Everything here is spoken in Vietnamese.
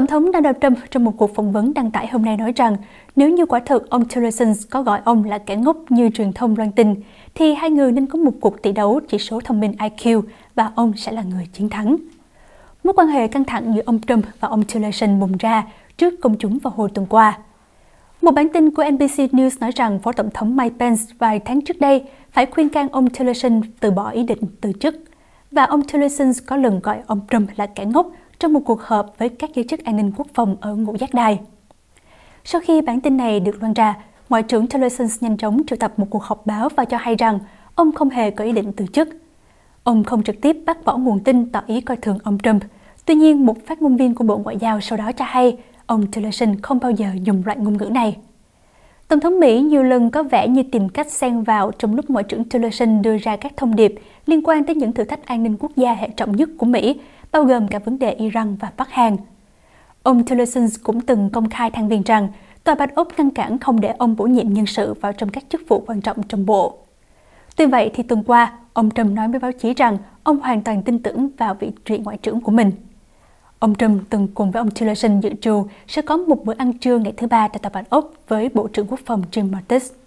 Tổng thống Donald Trump trong một cuộc phỏng vấn đăng tải hôm nay nói rằng nếu như quả thực ông Tillerson có gọi ông là kẻ ngốc như truyền thông loan tin, thì hai người nên có một cuộc tỷ đấu chỉ số thông minh IQ và ông sẽ là người chiến thắng. Mối quan hệ căng thẳng giữa ông Trump và ông Tillerson bùng ra trước công chúng vào hồi tuần qua. Một bản tin của NBC News nói rằng Phó Tổng thống Mike Pence vài tháng trước đây phải khuyên can ông Tillerson từ bỏ ý định từ chức. Và ông Tillerson có lần gọi ông Trump là kẻ ngốc trong một cuộc họp với các giới chức an ninh quốc phòng ở Ngũ Giác Đài. Sau khi bản tin này được loan ra, Ngoại trưởng Tillerson nhanh chóng triệu tập một cuộc họp báo và cho hay rằng ông không hề có ý định từ chức. Ông không trực tiếp bác bỏ nguồn tin tỏ ý coi thường ông Trump. Tuy nhiên, một phát ngôn viên của Bộ Ngoại giao sau đó cho hay ông Tillerson không bao giờ dùng loại ngôn ngữ này. Tổng thống Mỹ nhiều lần có vẻ như tìm cách xen vào trong lúc Ngoại trưởng Tillerson đưa ra các thông điệp liên quan tới những thử thách an ninh quốc gia hệ trọng nhất của Mỹ, bao gồm cả vấn đề Iran và Bắc Hàn. Ông Tillerson cũng từng công khai than phiền rằng Tòa Bạch Ốc ngăn cản không để ông bổ nhiệm nhân sự vào trong các chức vụ quan trọng trong bộ. Tuy vậy thì tuần qua, ông Trump nói với báo chí rằng ông hoàn toàn tin tưởng vào vị trí ngoại trưởng của mình. Ông Trump từng cùng với ông Tillerson dự trù sẽ có một bữa ăn trưa ngày thứ Ba tại Tòa Bạch Ốc với Bộ trưởng Quốc phòng Jim Mattis.